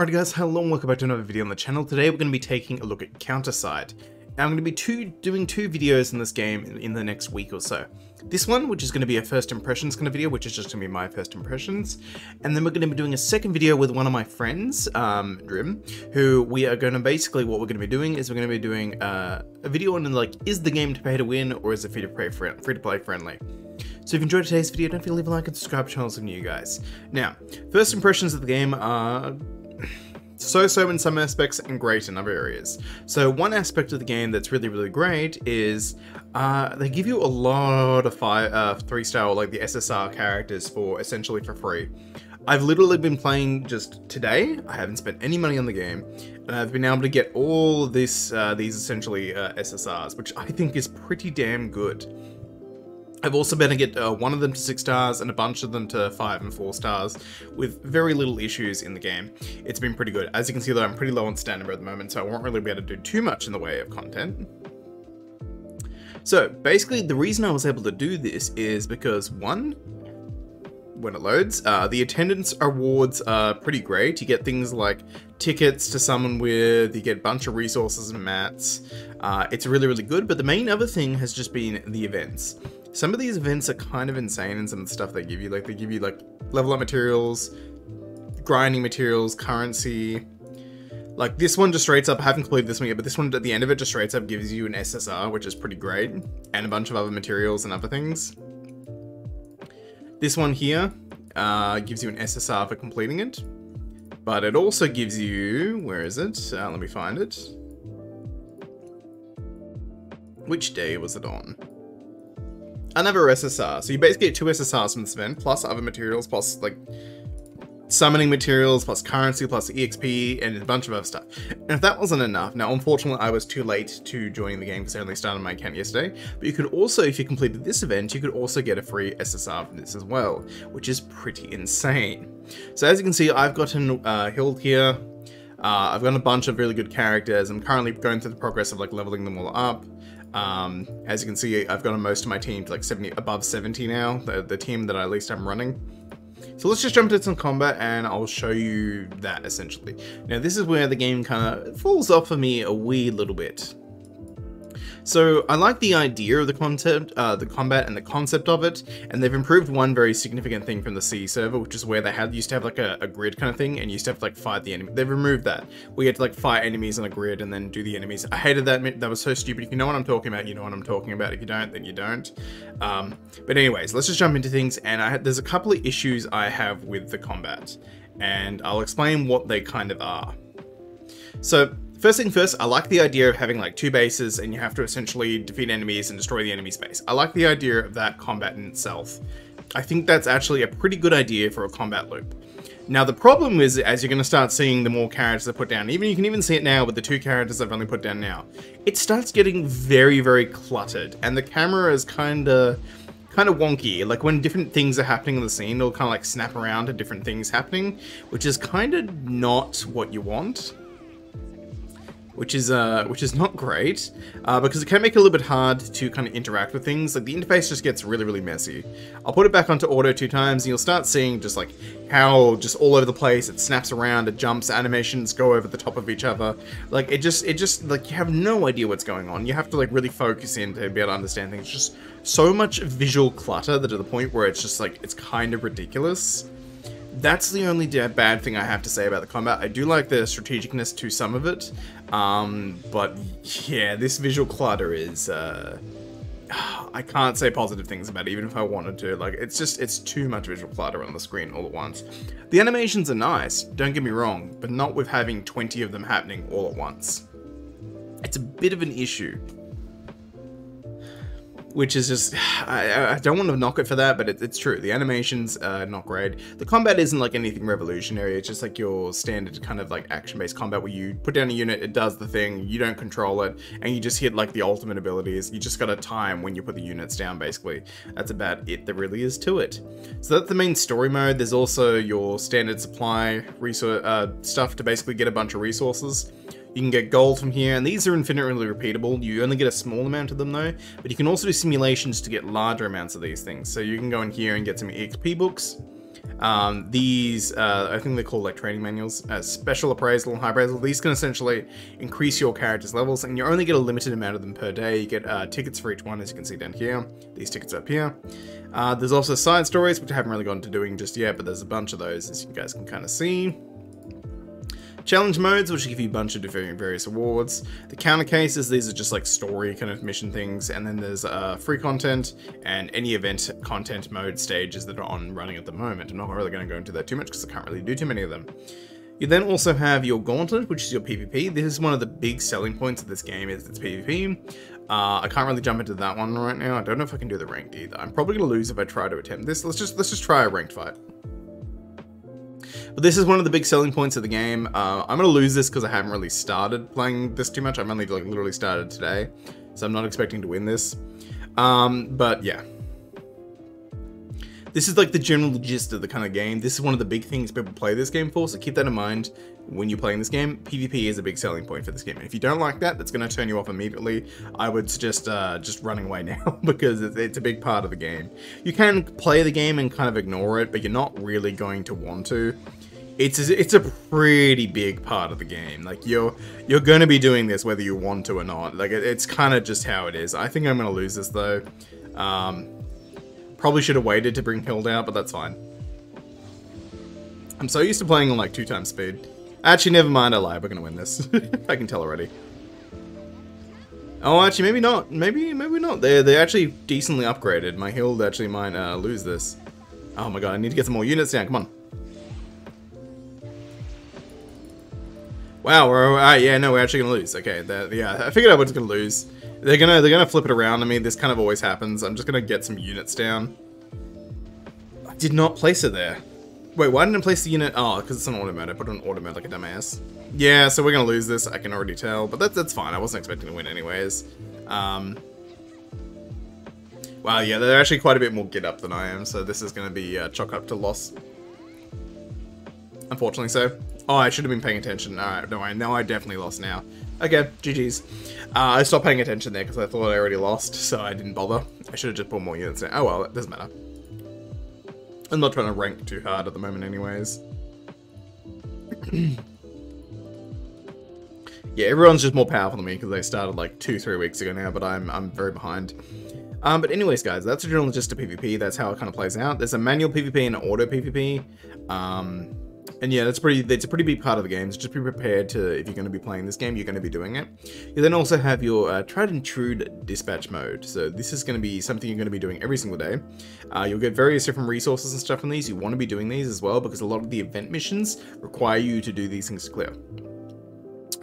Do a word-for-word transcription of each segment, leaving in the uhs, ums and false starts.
Alright guys, hello and welcome back to another video on the channel. Today we're going to be taking a look at Counterside. Now I'm going to be two, doing two videos in this game in, in the next week or so. This one, which is going to be a first impressions kind of video, which is just going to be my first impressions. And then we're going to be doing a second video with one of my friends, um, Driam, who we are going to basically, what we're going to be doing is we're going to be doing uh, a video on like, is the game to pay to win or is it free to play, free to play friendly? So if you enjoyed today's video, don't forget to leave a like and subscribe to channels of new guys. Now, first impressions of the game are so-so in some aspects and great in other areas. So one aspect of the game that's really, really great is uh, they give you a lot of five, uh, three-star, like the S S R characters for essentially for free. I've literally been playing just today. I haven't spent any money on the game, and I've been able to get all this, uh, these essentially uh, S S Rs, which I think is pretty damn good. I've also been able to get uh, one of them to six stars and a bunch of them to five and four stars with very little issues in the game. It's been pretty good. As you can see though, I'm pretty low on stamina at the moment, so I won't really be able to do too much in the way of content. So basically the reason I was able to do this is because one, when it loads, uh, the attendance awards are pretty great. You get things like tickets to summon with, you get a bunch of resources and mats. Uh, it's really, really good, but the main other thing has just been the events. Some of these events are kind of insane in some of the stuff they give you. Like they give you like level up materials, grinding materials, currency. Like this one just straight up, I haven't completed this one yet, but this one at the end of it just straight up gives you an S S R, which is pretty great, and a bunch of other materials and other things. This one here uh, gives you an S S R for completing it, but it also gives you, where is it? Uh, let me find it. Which day was it on? Another S S R. So you basically get two S S Rs from this event, plus other materials, plus like summoning materials, plus currency, plus E X P, and a bunch of other stuff. And if that wasn't enough, now unfortunately I was too late to join the game because I only started my account yesterday, but you could also, if you completed this event, you could also get a free S S R from this as well, which is pretty insane. So as you can see, I've gotten uh, healed here. Uh, I've got a bunch of really good characters. I'm currently going through the progress of like leveling them all up. Um, as you can see, I've gotten most of my team to like seventy, above seventy now, the, the team that at least I'm running. So let's just jump into some combat and I'll show you that essentially. Now this is where the game kind of falls off for me a wee little bit. So I like the idea of the concept, uh, the combat and the concept of it, and they've improved one very significant thing from the C server, which is where they had used to have like a, a grid kind of thing, and you used to have to like fight the enemy. They've removed that. We had to like fight enemies on a grid and then do the enemies. I hated that. That was so stupid. If you know what I'm talking about, you know what I'm talking about. If you don't, then you don't. Um, but anyways, let's just jump into things. And I had, there's a couple of issues I have with the combat, and I'll explain what they kind of are. So. First thing first, I like the idea of having like two bases and you have to essentially defeat enemies and destroy the enemy base. I like the idea of that combat in itself. I think that's actually a pretty good idea for a combat loop. Now the problem is, as you're going to start seeing the more characters I put down, even you can even see it now with the two characters I've only put down now, it starts getting very, very cluttered and the camera is kind of kind of wonky. Like when different things are happening on the scene, it'll kind of like snap around to different things happening, which is kind of not what you want. Which is uh, which is not great, uh, because it can make it a little bit hard to kind of interact with things. Like the interface just gets really, really messy. I'll put it back onto auto two times and you'll start seeing just like how just all over the place, it snaps around, it jumps, animations go over the top of each other. Like it just, it just like you have no idea what's going on. You have to like really focus in to be able to understand things. It's just so much visual clutter that to the point where it's just like, it's kind of ridiculous. That's the only bad thing I have to say about the combat. I do like the strategicness to some of it, um, but yeah, this visual clutter is, uh, I can't say positive things about it, even if I wanted to. Like, it's just, it's too much visual clutter on the screen all at once. The animations are nice, don't get me wrong, but not with having twenty of them happening all at once. It's a bit of an issue. Which is just, I, I don't want to knock it for that, but it, it's true. The animation's uh, not great. The combat isn't like anything revolutionary. It's just like your standard kind of like action-based combat where you put down a unit, it does the thing, you don't control it, and you just hit like the ultimate abilities. You just got a time when you put the units down, basically. That's about it there really is to it. So that's the main story mode. There's also your standard supply resource uh, stuff to basically get a bunch of resources. You can get gold from here, and these are infinitely repeatable. You only get a small amount of them though, but you can also do simulations to get larger amounts of these things. So you can go in here and get some E X P books, Um, these, uh, I think they're called like training manuals, uh, special appraisal and high appraisal. These can essentially increase your character's levels, and you only get a limited amount of them per day. You get uh, tickets for each one, as you can see down here. These tickets up here. Uh, there's also side stories, which I haven't really gotten to doing just yet, but there's a bunch of those, as you guys can kind of see. Challenge modes, which give you a bunch of different various awards. The counter cases, these are just like story kind of mission things. And then there's uh, free content and any event content mode stages that are on running at the moment. I'm not really going to go into that too much because I can't really do too many of them. You then also have your gauntlet, which is your PvP. This is one of the big selling points of this game, is its PvP. Uh, I can't really jump into that one right now. I don't know if I can do the ranked either. I'm probably going to lose if I try to attempt this. Let's just let's just try a ranked fight. But this is one of the big selling points of the game. Uh, I'm going to lose this because I haven't really started playing this too much. I've only like literally started today, so I'm not expecting to win this. Um, but yeah. This is like the general gist of the kind of game. This is one of the big things people play this game for, so keep that in mind when you're playing this game. PvP is a big selling point for this game. And if you don't like that, that's going to turn you off immediately. I would suggest uh, just running away now because it's a big part of the game. You can play the game and kind of ignore it, but you're not really going to want to. It's it's a pretty big part of the game. Like you're you're going to be doing this whether you want to or not. Like it, it's kind of just how it is. I think I'm going to lose this though. Um... Probably should have waited to bring Hilda out, but that's fine. I'm so used to playing on like two times speed. Actually, never mind, I lied. We're gonna win this. I can tell already. Oh, actually, maybe not. Maybe, maybe not. They're they're actually decently upgraded. My Hilda actually might uh, lose this. Oh my god, I need to get some more units down. Come on. Wow. We're, uh, yeah, no, we're actually gonna lose. Okay. Yeah, I figured I was gonna lose. They're gonna they're gonna flip it around. I mean, this kind of always happens. I'm just gonna get some units down. I did not place it there. Wait, why didn't I place the unit? Oh, because it's an automat. I put it on automat like a dumbass. Yeah, so we're gonna lose this. I can already tell, but that's that's fine. I wasn't expecting to win anyways. Um. Wow, yeah, they're actually quite a bit more get up than I am, so this is gonna be uh, chalk up to loss. Unfortunately, so. Oh, I should have been paying attention. Alright, no, I know I definitely lost now. Okay, G G's. Uh, I stopped paying attention there because I thought I already lost, so I didn't bother. I should have just bought more units there. Oh well, it doesn't matter. I'm not trying to rank too hard at the moment anyways. Yeah, everyone's just more powerful than me because they started like two, three weeks ago now, but I'm, I'm very behind. Um, but anyways, guys, that's the general gist of PvP. That's how it kind of plays out. There's a manual PvP and an auto PvP. Um... And yeah, that's pretty. That's a pretty big part of the game. So just be prepared to, if you're going to be playing this game, you're going to be doing it. You then also have your uh, tried and true dispatch mode. So this is going to be something you're going to be doing every single day. Uh, you'll get various different resources and stuff from these. You want to be doing these as well because a lot of the event missions require you to do these things to clear.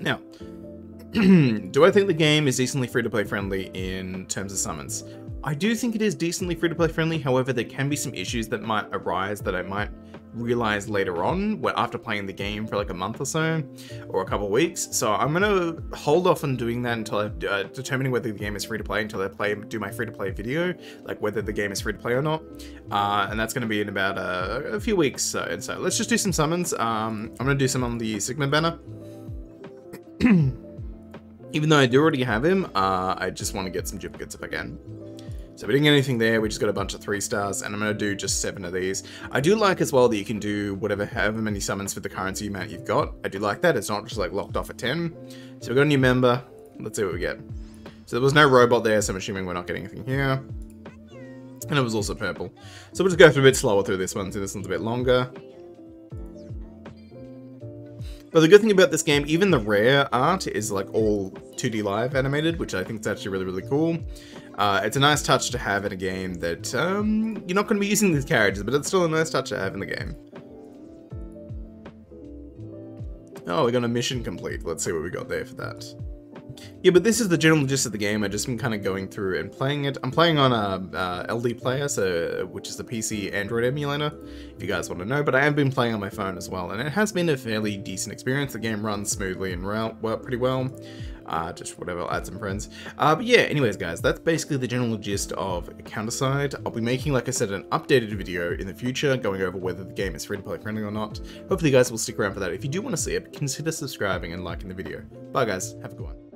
Now, do I think the game is decently free-to-play friendly in terms of summons? I do think it is decently free-to-play friendly. However, there can be some issues that might arise that I might realize later on after playing the game for like a month or so, or a couple of weeks. So I'm going to hold off on doing that until I've uh, determining whether the game is free to play, until I play do my free to play video, like whether the game is free to play or not. Uh, and that's going to be in about uh, a few weeks. So, and so let's just do some summons. Um, I'm going to do some on the Sigma banner. Even though I do already have him, uh, I just want to get some duplicates if I can. So we didn't get anything there, we just got a bunch of three stars, and I'm going to do just seven of these. I do like as well that you can do whatever, however many summons for the currency amount you've got. I do like that, it's not just like locked off at ten. So we got a new member, let's see what we get. So there was no robot there, so I'm assuming we're not getting anything here. And it was also purple. So we'll just go through a bit slower through this one, so this one's a bit longer. But the good thing about this game, even the rare art is like all two D live animated, which I think is actually really, really cool. Uh, it's a nice touch to have in a game that um, you're not going to be using these characters, but it's still a nice touch to have in the game. Oh, we got a mission complete. Let's see what we got there for that. Yeah, but this is the general gist of the game. I've just been kind of going through and playing it. I'm playing on a uh, L D player, so which is the P C Android emulator, if you guys want to know. But I have been playing on my phone as well, and it has been a fairly decent experience. The game runs smoothly and works pretty well. Uh, just whatever, I'll add some friends. Uh, but yeah, anyways, guys, that's basically the general gist of Counterside. I'll be making, like I said, an updated video in the future, going over whether the game is free-to-play friendly or not. Hopefully you guys will stick around for that. If you do want to see it, consider subscribing and liking the video. Bye, guys. Have a good one.